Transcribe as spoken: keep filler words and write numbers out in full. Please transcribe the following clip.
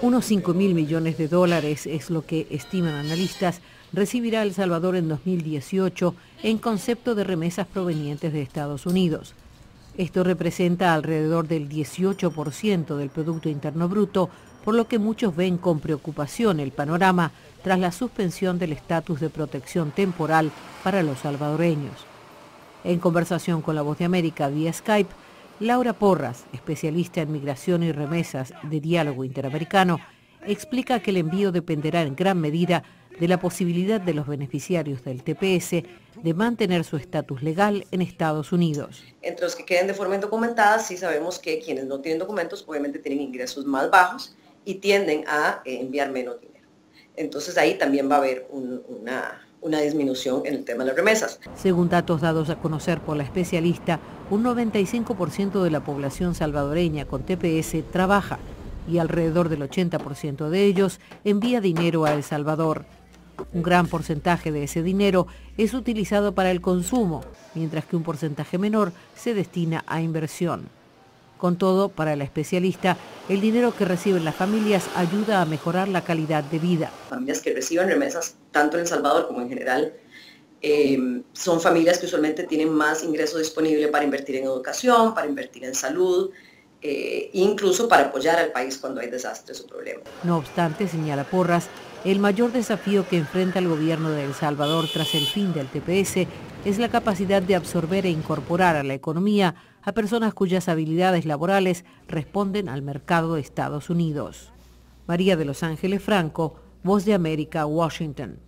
Unos cinco mil millones de dólares es lo que estiman analistas recibirá El Salvador en dos mil dieciocho en concepto de remesas provenientes de Estados Unidos. Esto representa alrededor del dieciocho por ciento del Producto Interno Bruto, por lo que muchos ven con preocupación el panorama tras la suspensión del estatus de protección temporal para los salvadoreños. En conversación con La Voz de América vía Skype, Laura Porras, especialista en migración y remesas de Diálogo Interamericano, explica que el envío dependerá en gran medida de la posibilidad de los beneficiarios del T P S de mantener su estatus legal en Estados Unidos. Entre los que queden de forma indocumentada, sí sabemos que quienes no tienen documentos obviamente tienen ingresos más bajos y tienden a enviar menos dinero. Entonces ahí también va a haber un, una... una disminución en el tema de las remesas. Según datos dados a conocer por la especialista, un noventa y cinco por ciento de la población salvadoreña con T P S trabaja y alrededor del ochenta por ciento de ellos envía dinero a El Salvador. Un gran porcentaje de ese dinero es utilizado para el consumo, mientras que un porcentaje menor se destina a inversión. Con todo, para la especialista, el dinero que reciben las familias ayuda a mejorar la calidad de vida. Familias que reciben remesas, tanto en El Salvador como en general, eh, son familias que usualmente tienen más ingreso disponible para invertir en educación, para invertir en salud, eh, incluso para apoyar al país cuando hay desastres o problemas. No obstante, señala Porras, el mayor desafío que enfrenta el gobierno de El Salvador tras el fin del T P S es la capacidad de absorber e incorporar a la economía a personas cuyas habilidades laborales responden al mercado de Estados Unidos. María de Los Ángeles Franco, Voz de América, Washington.